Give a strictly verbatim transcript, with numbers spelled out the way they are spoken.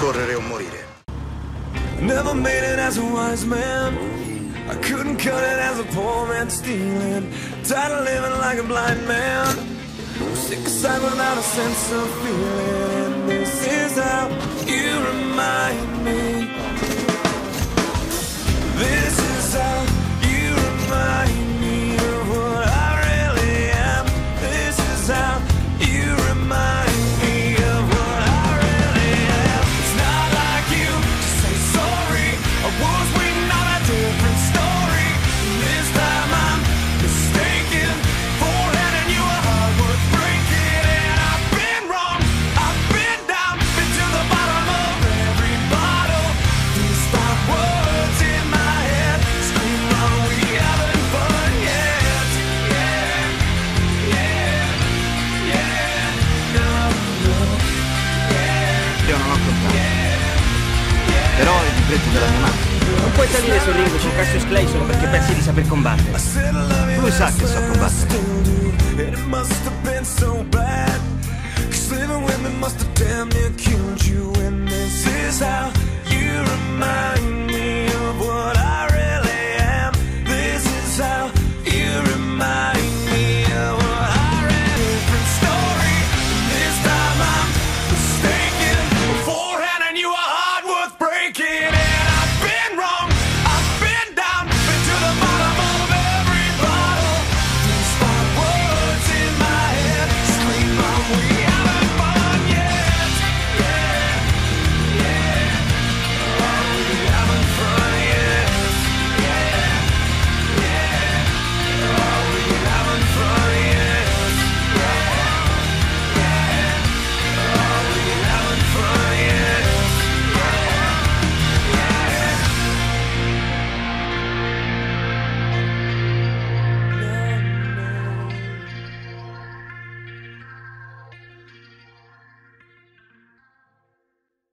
correre o morire. Never made it as a wise man. I couldn't cut it as a poor man stealing. Tired of living like a blind man. Sick aside without a sense of feeling. And this is how you remind me. This is how you remind me of what I really am. This is how you remind me. Non puoi salire sul ring con Cassius Clay solo perché pensi di saper combattere. Lui sa che so combattere.